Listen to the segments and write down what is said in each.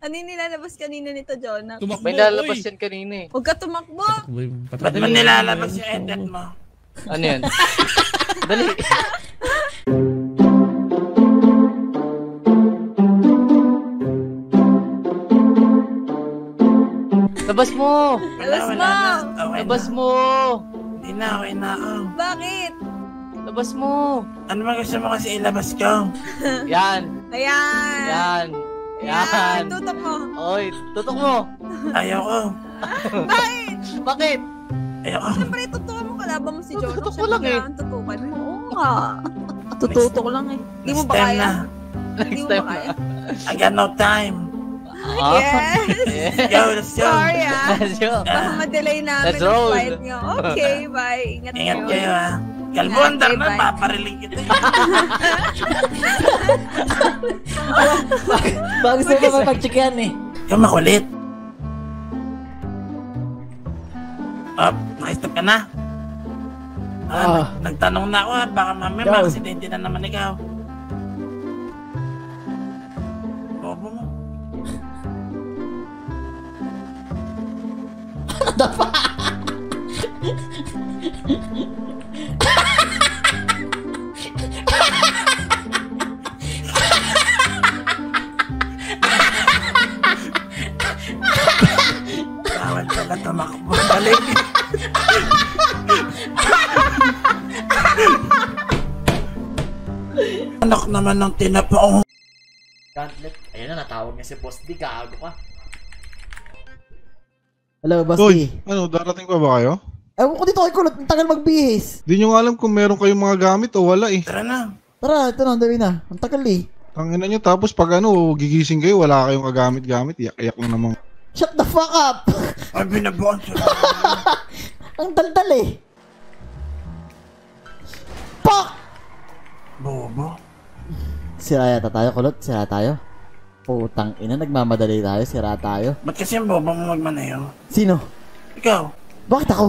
Ano yung nilalabas kanina nito, Jonah? Tumakbo, may lalabas yan kanina eh. Huwag ka tumakbo! Ba't man nilalabas yung edad mo? Ano yan? Dali! Labas mo! Labas mo! Labas mo! Hindi na, okay na ako. Bakit? Labas mo! Ano ba gusto mo kasi ilabas ko? Yan! Ayan! Yan! Yan! Tutok mo! Oy, tutok mo! Ayoko! Bakit? Bakit? Ayoko! Siyempre, tutukan mo kalabang mo si Jono. Tutok ko lang eh! Tutukan mo. Oo nga! Tututok lang eh. Hindi mo ba kaya? Next time na. I got no time. Yes! Yes. Sorry ah! Baka madelay namin ang flight nyo. Okay, bye! Ingat kayo. Ingat kayo ah! Kalbuhan naman, papariling kita eh. Bago sa'yo ka mapag-checkan eh. Yung makulit. Oh, nakistop ka na. Nagtanong na ako ah, baka mami ma-accidente na naman ikaw. Bobo mo. Dapa! Tawad ka na tumakbo balik. Anak naman ng tinapong. Gauntlet. Ayun na, natawag niya si Boss D. Gago ka. Hello, Boss D. Ano, darating pa ba kayo? Ewan ko dito kay Kulot, ang tagal magbihis. Hindi nyo alam kung meron kayong mga gamit o wala eh. Tara na. Tara, ito na, dali na. Ang tagal eh. Tangina nyo, tapos pag ano, gigising kayo, wala kayong kagamit-gamit. Iyak-iyak lang naman. Shut the fuck up! Ay, binabuan siya. Ang daldal eh. Fuck! Bobo. Sira yata tayo, Kulot. Sira tayo. Putang ina, nagmamadali tayo, sira tayo. Ba't kasi ang bobo mo magmanayo? Sino? Ikaw. Bakit ako?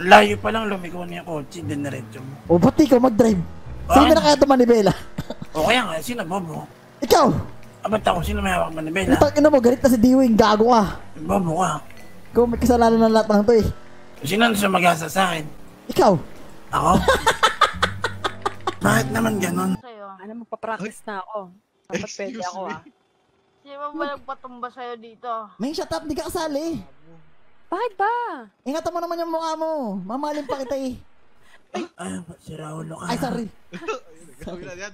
Layo pa lang, lumiko niya kotse, dinaretso mo. O ba't ikaw mag-drive? Sino na kaya ito manibela? O kaya nga, sino bobo? Ikaw! Ba't ako, sino may hawak manibela? Putang ina mo, galit na si Dewing, gago ka. Bobo ka. Ikaw, may kasalanan ng lahat ng ito eh. Sino na siya mag-asa sa akin? Ikaw! Ako? Bakit naman ganun? Sa'yo, alam mo, papractice na ako. Dapat pwede ako ah. Hindi mo walang patumba sa'yo dito. May shut up, di ka kasali. Bakit ba? Ingatan mo naman yung mukha mo. Mamahalin pa kita eh. Ay, si Raul ka. Ay, sorry.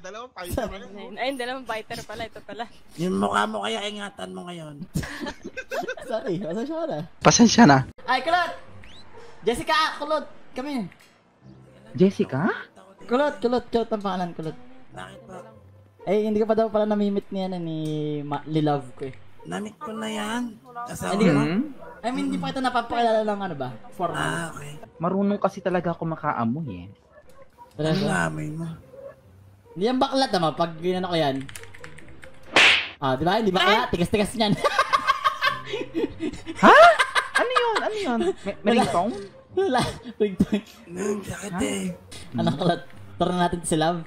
Dalawang fighter pala. Ayun, dalawang fighter pala. Ito pala. Yung mukha mo kaya ingatan mo ngayon. Sorry, pasensya na. Pasensya na. Ay, Kulot! Jessica, Kulot! Kami. Jessica? Kulot, Kulot. Kulot ang pangalan, Kulot. Bakit ba? Eh, hindi ka pa daw pala namimit niya na ni Lilove ko eh. Namit ko na yan? Kasama mo? I mean, hindi pa kita napapakilala lang ano ba? Formal. Ah, okay. Marunong kasi talaga ako makaamoy eh. Ano amoy mo? Hindi yan baklat naman pag ginano ko yan. Ah, di ba? Hindi baklat. Tigas-tigas niyan. Ha? Ano yun? Ano yun? May ringtone? Wala. Ringtone. Bakit eh? Ano kalat? Tara natin si Love.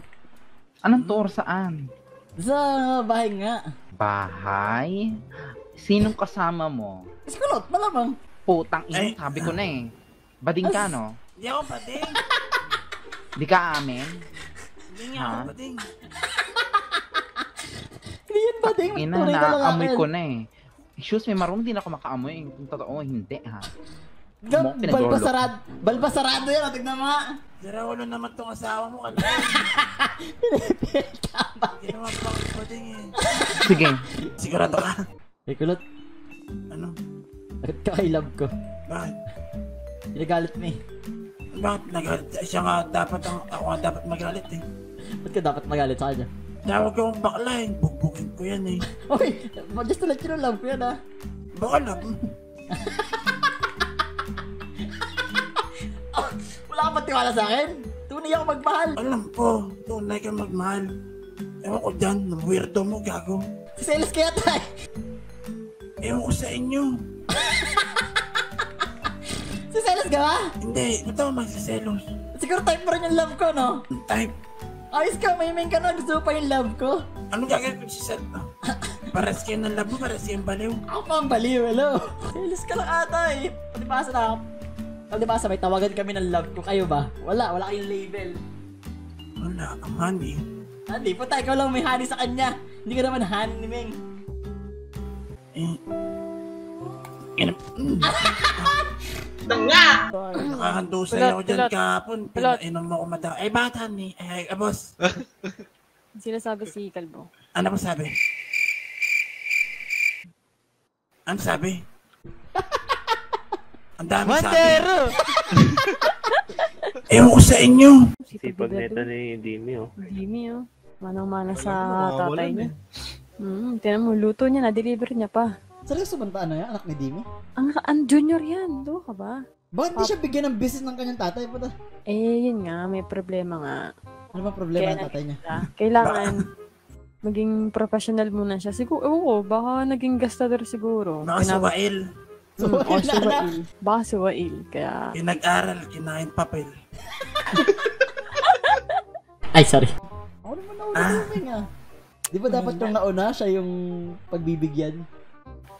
Anong tour saan? Sa bahay nga. Bahay? Sinong kasama mo? Si Kulot, malamang. Putang ina, sabi ko na eh. Bading ka, no? Hindi ako bading. Hindi ka amin? Hindi nga ako bading. Hindi yan bading. Ina, naaamoy ko na eh. Excuse me, marunong din ako makaamoy. Kung totoo, hindi ha. Balbasarado yan, atig na mga. Darawalo naman itong asawa mo, kalahin. Ginawa pa ako po din eh. Sige. Sigurado ka. Hey, Kulot. Ano? Bakit ka kay Love ko? Bakit? Nagalit mo eh. Bakit nagalit? Siya nga dapat, ako nga dapat magalit eh. Ba't ka dapat magalit sa kanya? Tawag ko ang bakla eh. Bugbugin ko yan eh. Okay, just to let you know, Love ko yan ah. Baka Love. Wala ka matiwala sa akin? Tunay ako magmahal. Alam po, tunay kang magmahal. Ewan ko dyan, weirdo mo, gago. Sales kaya tayo. Ewan ko sa inyo. Siselos ka ba? Hindi, ito ako magsiselos. Siguro type mo rin yung Love ko, no? Type? Ayos ka, may main ka na, gusto mo pa yung Love ko. Anong gagawin ko si Sel? Paras kayo ng labo, paras kayo ng baliw. Ako pa ang baliw, hello. Ilis ka lang ata eh. Palipasa na ako. Palipasa, may tawagan kami ng love ko. Kayo ba? Wala, wala kayong label. Wala, ang honey. Honey, puta, ikaw lang may honey sa kanya. Hindi ka naman honey, Ming. Eh. Yan nga! Nakakandusan ako dyan kahapon. Pinainom mo ko madaw. Ay, bata ni. Ay, abos. Sinasabi si Kalbo. Ano mo sabi? Ano sabi? Ang dami sabi. Mandero! Ewan ko sa inyo. Sipag neta ni Dimi, oh. Dimi, oh. Manang-mana sa tatay niya. Tinan mo, luto niya. Na-deliver niya pa. Seryoso ba ano yan? Anak ni Dimi? Ang junior yan. Doon ka ba? Bakit di siya bigyan ng business ng kanyang tatay? Pata? Eh, yun nga. May problema nga. Ano ba problema ng tatay niya? Kailangan maging professional muna siya. Siguro, oo, baka naging gastador siguro. Baka si Wael. Baka si Wael. Kaya... pinag-aral, kinain papel. Ay, sorry. Ano naman nauna nga? Di ba dapat nung nauna siya yung pagbibigyan?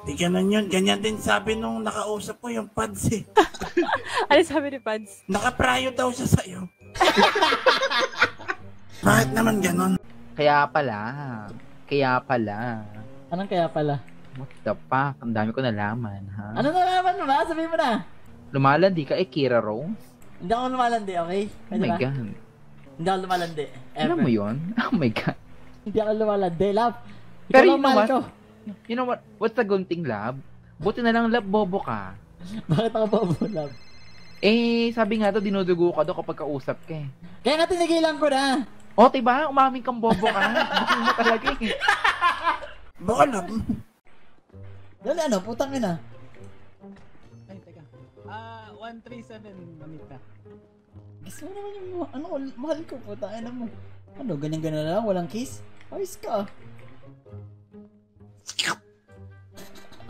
Di ganun yun. Ganyan din sabi nung nakausap ko yung Pads eh. Ano sabi ni Pads? Nakaprayo daw siya sa'yo. Bakit naman ganun? Kaya pala. Kaya pala. Anong kaya pala? What the fuck? Ang dami ko nalaman, ha? Ano nalaman mo ba? Sabihin mo na. Lumalandi ka eh, Kira Rose? Hindi ako lumalandi, okay? Kaya oh my ba? God. Hindi ako lumalandi. Alam mo yun? Oh my God. Hindi ako lumalandi, love. Ikaw pero lang mahal ko. You know what? What's the good thing, love? Buti na lang, love, bobo ka. Bakit ako bobo, love? Eh, sabi nga to, dinudugo ka daw kapag kausap ka eh. Kaya nga tinigilan ko na. O, diba? Umaming kang bobo ka na. Bakit mo talaga eh. Baka lang. Dali, ano? Putang ina. Ay, teka. 137, mamit ka. Gusto mo naman yung ano, mahal ko, putang ina mo. Ano, ganyan-ganyan lang, walang kiss? Ayos ka.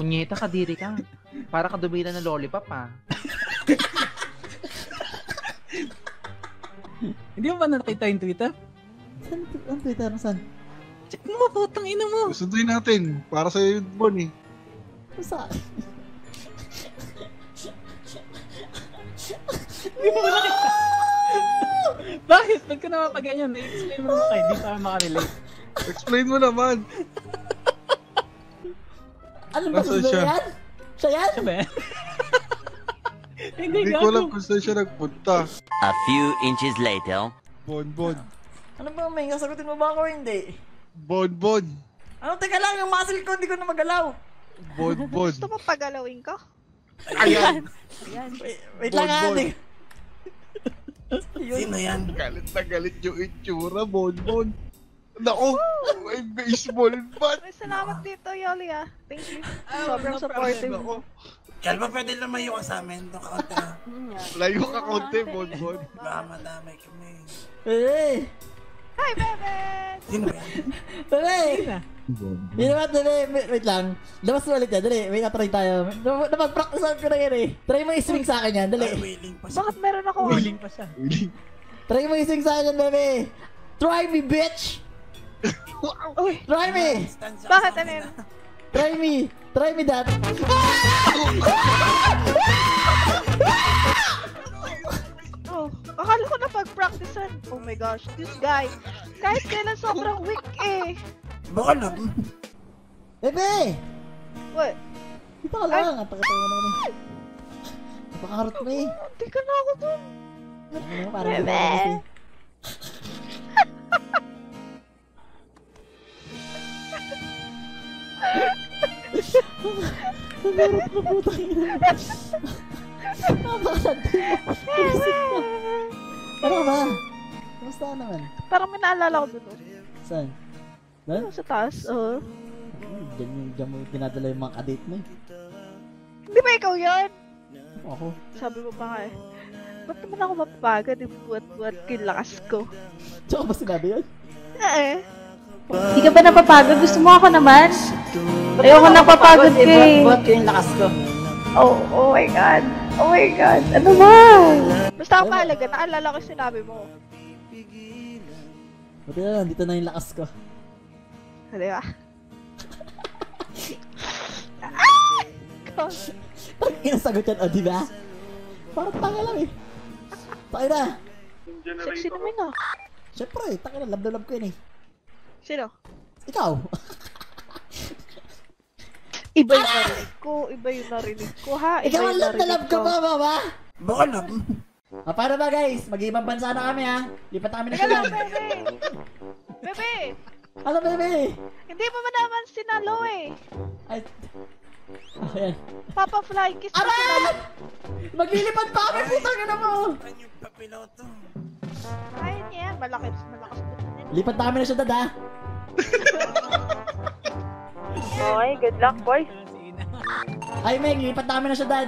Punyeta ka, diri ka. Para ka dumila ng lollipop, ha? Hindi mo ba nakita yung Twitter? Saan? Ang Twitter? Saan? Check mo, putang ina mo! Sunduin natin. Para sa'yo yung bon, eh. Saan? Hindi mo ba nakita? Bakit? Ba't ka naman pa ganyan? I-explain mo naman kayo. Hindi pa makarelate. Explain mo naman! Alam ba kung siya yan? Siya yan? Siya ba yan? Hindi ko alam kung saan siya nagpunta. A few inches later. Bonbon. Ano ba, may kasagutin mo ba ako hindi? Bonbon. Ano, teka lang, yung muscle ko, hindi ko na magalaw. Bonbon. Gusto mo pagalawin ko? Ayan. Ayan. Wait lang nga, hindi. Sino yan? Galit na galit yung itsura, bonbon. Naku! May baseball bat! Salamat dito, Yoli ah. Thank you. Sobrang supportive. Kalma, pwede lumayo ka sa amin. Layo ka konti, Bonbon. Baka madamay kami. Hey! Hi, bebe! Sino ba yan? Dali! Yun naman, dali. Wait lang. Labas mo ulit yan. Dali, may natry tayo. Napag-practicean ko na yan eh. Try mo i-swing sa akin yan. Dali. Bakit meron ako? Willing pa siya. Try mo i-swing sa akin yan, bebe. Try me, bitch! Try me! Bakit anin? Try me! Try me that! Oh, akala ko na pag-practicean. Oh my gosh, this guy. Kahit kailan sobrang weak eh. Baka lang. Bebe! What? Dito ka lang. Napakatawa na ko na. Napakaharot mo eh. Hindi ka na ako dun. Bebe! Nagarap na po tayo. Napakasantin mo. Narisip mo. Ano ba? Kamusta ka naman? Parang may naalala ko doon. Saan? Doon? Sa taas, oo. Diyan mo pinadala yung mga kadate mo eh. Hindi ba ikaw yun? Ako. Sabi mo pa nga eh. Ba't naman ako mapapaga? Di buwat-buwat kay lakas ko. Tsaka ba sinabi yun? Eh. Hindi ka ba napapagod? Gusto mo ako naman? Ayoko napapagod ka eh. Buhat ko yung lakas ko. Oh, oh my God. Oh my God. Ano ba? Basta ako mahalaga. Naalala ko yung sinabi mo. Buti na lang. Dito na yung lakas ko. Ano ba? Tangin sagutan Odiba. Parang tangin lang eh. Tangin na. Sexy namin ah. Siyempre, tangin na. Lab-lab ko yun eh. Sino? Ikaw. Iba yung narinig ko. Ha? Ikaw ang lab-lab ka ba, mama? Bukal na. Ah, paano ba guys? Mag-ibang bansa na kami ha. Lipat kami na sila. Bebe! Ano bebe? Hindi mo ba naman sinalo eh. Ay... Ayan. Papa fly kiss pa sinalo. Maglilipad pa kami putang na mo. Saan yung papiloto? Ayun yan. Malakas. Malakas. Lipat na kami na syudad ha. Boy, good luck boys. Ay Meg, lipat na kami na syudad.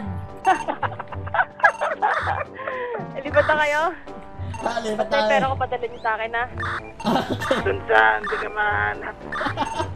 Lipat na kayo? Lipat na kayo. Pero ko padalin niyo sa akin ha. Doon saan, di naman.